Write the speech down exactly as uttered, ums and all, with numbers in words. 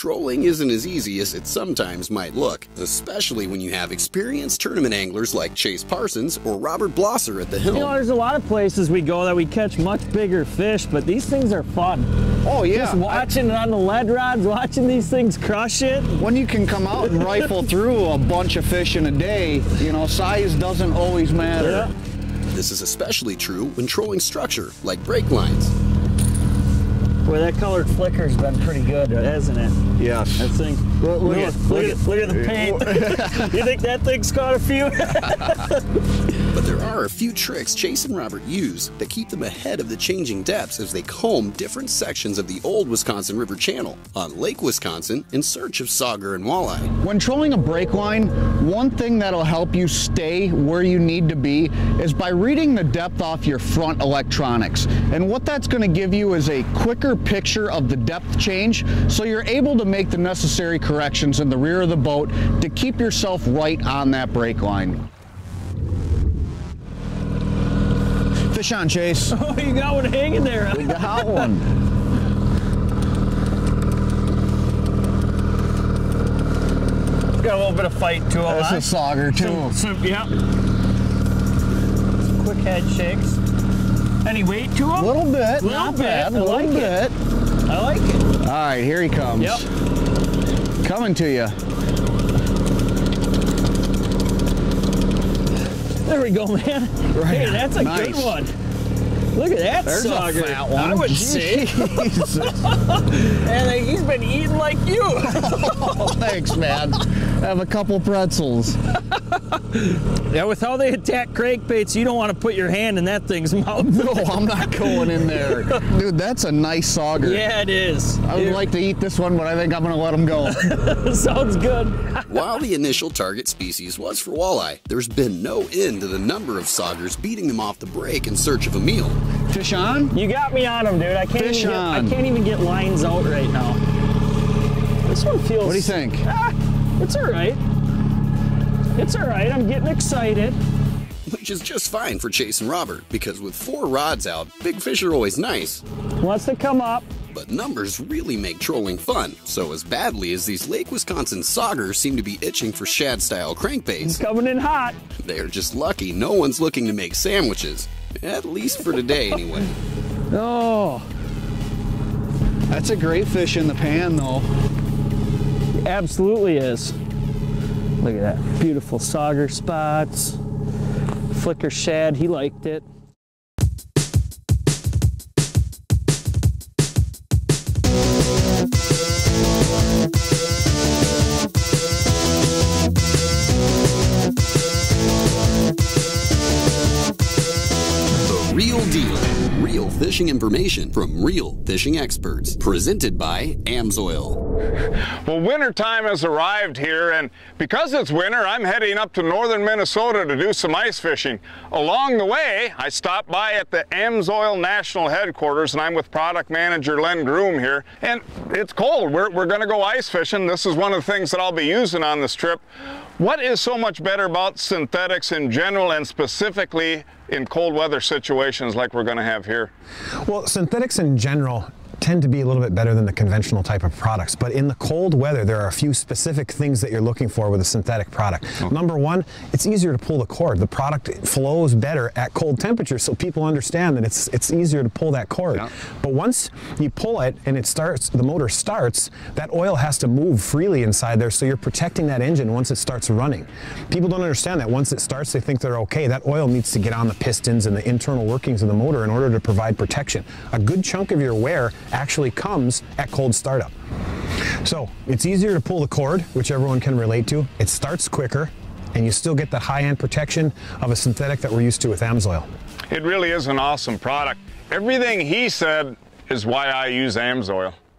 Trolling isn't as easy as it sometimes might look, especially when you have experienced tournament anglers like Chase Parsons or Robert Blosser at the helm. You know, there's a lot of places we go that we catch much bigger fish, but these things are fun. Oh yeah. Just watching I, it on the lead rods, watching these things crush it. When you can come out and rifle through a bunch of fish in a day, you know, size doesn't always matter. Yeah. This is especially true when trolling structure like brake lines. Boy, that colored flicker's been pretty good, hasn't it? Yes. That thing. Look, look, look, at, look, at, look at the paint. You think that thing's caught a few? But there are a few tricks Chase and Robert use that keep them ahead of the changing depths as they comb different sections of the old Wisconsin River Channel on Lake Wisconsin in search of sauger and walleye. When trolling a brake line, one thing that'll help you stay where you need to be is by reading the depth off your front electronics. And what that's going to give you is a quicker picture of the depth change, so you're able to make the necessary corrections in the rear of the boat to keep yourself right on that brake line. Fish on, Chase. Oh, you got one hanging there. We got one. It's got a little bit of fight to it. That's a sauger too. Some, some, yeah. Quick head shakes. Any weight to him? A little bit. Little not bit. Bad. A little like bit. It. I like it. All right, here he comes. Yep. Coming to you. There we go, man. Right. Hey, that's a nice. Good one. Look at that There's sauger. A fat one. I would say. And he's been eating like you. Oh, thanks, man. I have a couple pretzels. Yeah, with how they attack crankbaits, you don't want to put your hand in that thing's mouth. No, I'm not going in there. Dude, that's a nice sauger. Yeah, it is. I would Dude. like to eat this one, but I think I'm going to let him go. Sounds good. While the initial target species was for walleye, there's been no end to the number of saugers beating them off the break in search of a meal. Fish on? You got me on them, dude. I can't, Fish even, get, on. I can't even get lines out right now. This one feels... What do you think? Ah, it's all right. It's all right, I'm getting excited. Which is just fine for Chase and Robert, because with four rods out, big fish are always nice. Once they come up. But numbers really make trolling fun, so as badly as these Lake Wisconsin saugers seem to be itching for shad-style crankbaits. It's coming in hot. They are just lucky no one's looking to make sandwiches, at least for today anyway. Oh, that's a great fish in the pan though. It absolutely is. Look at that, beautiful sauger spots, flicker shad, he liked it. The Real Deal, real fishing information from real fishing experts, presented by AMSOIL. Well, winter time has arrived here, and because it's winter, I'm heading up to northern Minnesota to do some ice fishing. Along the way, I stopped by at the AMSOIL National Headquarters, and I'm with product manager Len Groom here. And it's cold. We're, we're going to go ice fishing. This is one of the things that I'll be using on this trip. What is so much better about synthetics in general and specifically in cold weather situations like we're going to have here? Well, synthetics in general tend to be a little bit better than the conventional type of products, but in the cold weather there are a few specific things that you're looking for with a synthetic product. Oh. Number one, it's easier to pull the cord. The product flows better at cold temperatures, so people understand that it's it's easier to pull that cord. Yeah. But once you pull it and it starts, the motor starts, that oil has to move freely inside there, so you're protecting that engine once it starts running. People don't understand that. Once it starts, they think they're okay. That oil needs to get on the pistons and the internal workings of the motor in order to provide protection. A good chunk of your wear actually comes at cold startup. So it's easier to pull the cord, which everyone can relate to. It starts quicker, and you still get the high-end protection of a synthetic that we're used to with AMSOIL. It really is an awesome product. Everything he said is why I use AMSOIL.